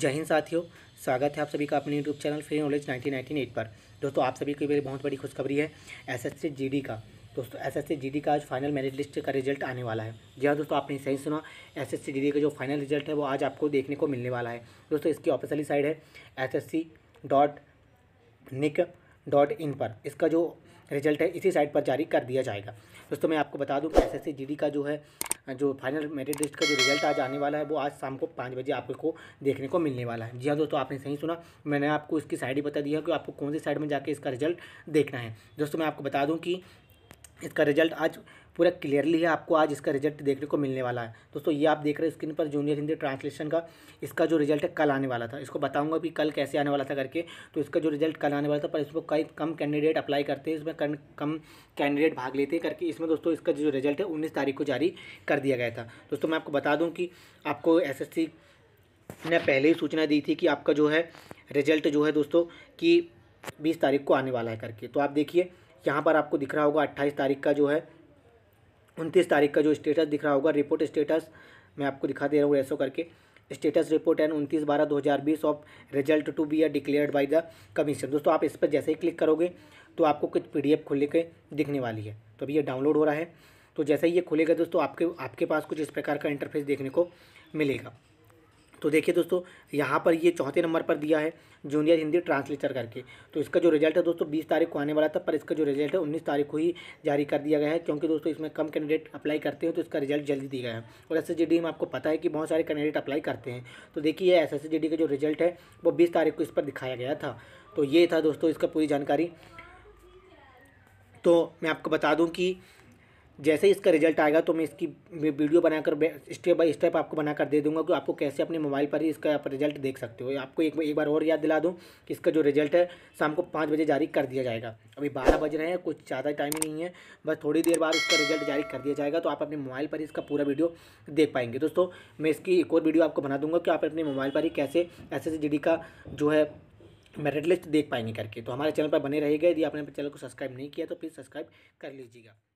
जय हिंद साथियों, स्वागत है आप सभी का अपने YouTube channel free knowledge 19.in पर। दोस्तों आप सभी के लिए बहुत बड़ी खुशखबरी है एसएससी जीडी का। दोस्तों एसएससी जीडी का आज फाइनल मेरिट लिस्ट का रिजल्ट आने वाला है। जी हाँ दोस्तों, आपने सही सुना, एसएससी जीडी का जो फाइनल रिजल्ट है वो आज आपको देखने को मिलने वाला है। दोस्तों इसकी ऑफिशियली साइट है ssc.nic.in पर इसका जो रिजल्ट है इसी साइट पर जारी कर दिया जाएगा। दोस्तों मैं आपको बता दूं कि एसएससी जीडी का जो फाइनल मेरिट लिस्ट का जो रिजल्ट आज आने वाला है वो आज शाम को 5 बजे आपको देखने को मिलने वाला है। जी हाँ दोस्तों, आपने सही सुना, मैंने आपको इसकी साइट ही बता दी है कि आपको कौन सी साइट में जाके इसका रिजल्ट देखना है। दोस्तों मैं आपको बता दूँ कि इसका रिजल्ट आज पूरा क्लियरली है, आपको आज इसका रिजल्ट देखने को मिलने वाला है। दोस्तों ये आप देख रहे हो स्क्रीन पर जूनियर हिंदी ट्रांसलेशन का इसका जो रिजल्ट है कल आने वाला था। इसको बताऊंगा भी कल कैसे आने वाला था करके, तो इसका जो रिजल्ट कल आने वाला था पर इसमें कई कम कैंडिडेट अप्लाई करते हैं, इसमें कम कैंडिडेट भाग लेते हैं करके इसमें दोस्तों इसका जो रिजल्ट है 19 तारीख को जारी कर दिया गया था। दोस्तों मैं आपको बता दूँ कि आपको एसएससी ने पहले ही सूचना दी थी कि आपका जो है रिजल्ट जो है दोस्तों कि 20 तारीख को आने वाला है करके। तो आप देखिए यहाँ पर आपको दिख रहा होगा 28 तारीख का जो है 29 तारीख का जो स्टेटस दिख रहा होगा, रिपोर्ट स्टेटस मैं आपको दिखा दे रहा हूँ ऐसा करके। Status report and 29/12/2020 of result to be are declared by the commission. दोस्तों आप इस पर जैसे ही क्लिक करोगे तो आपको कुछ PDF खुले के दिखने वाली है। तो अभी ये डाउनलोड हो रहा है, तो जैसे ही ये खुलेगा दोस्तों आपके पास कुछ इस प्रकार का इंटरफेस देखने को मिलेगा। तो देखिए दोस्तों यहाँ पर ये 4थे नंबर पर दिया है जूनियर हिंदी ट्रांसलेटर करके। तो इसका जो रिजल्ट है दोस्तों 20 तारीख को आने वाला था पर इसका जो रिजल्ट है 19 तारीख को ही जारी कर दिया गया है, क्योंकि दोस्तों इसमें कम कैंडिडेट अप्लाई करते हैं तो इसका रिजल्ट जल्दी दिया गया है। और SSC GD में आपको पता है कि बहुत सारे कैंडिडेट अप्लाई करते हैं। तो देखिए SSC GD का जो रिजल्ट है वो 20 तारीख को इस पर दिखाया गया था। तो ये था दोस्तों इसका पूरी जानकारी। तो मैं आपको बता दूँ कि जैसे ही इसका रिजल्ट आएगा तो मैं इसकी वीडियो बनाकर स्टेप बाय स्टेप आपको बनाकर दे दूंगा कि आपको कैसे अपने मोबाइल पर ही इसका आप रिजल्ट देख सकते हो। आपको एक बार और याद दिला दूं कि इसका जो रिजल्ट है शाम को 5 बजे जारी कर दिया जाएगा। अभी 12 बज रहे हैं, कुछ ज़्यादा टाइम ही नहीं है, बस थोड़ी देर बाद इसका रिजल्ट जारी कर दिया जाएगा। तो आप अपने मोबाइल पर ही इसका पूरा वीडियो देख पाएंगे। दोस्तों मैं इसकी एक और वीडियो आपको बना दूँगा कि आप अपने मोबाइल पर ही कैसे SSC GD का जो है मेरिट लिस्ट देख पाएंगे करके। तो हमारे चैनल पर बने रहिएगा। यदि आपने चैनल को सब्सक्राइब नहीं किया तो प्लीज़ सब्सक्राइब कर लीजिएगा।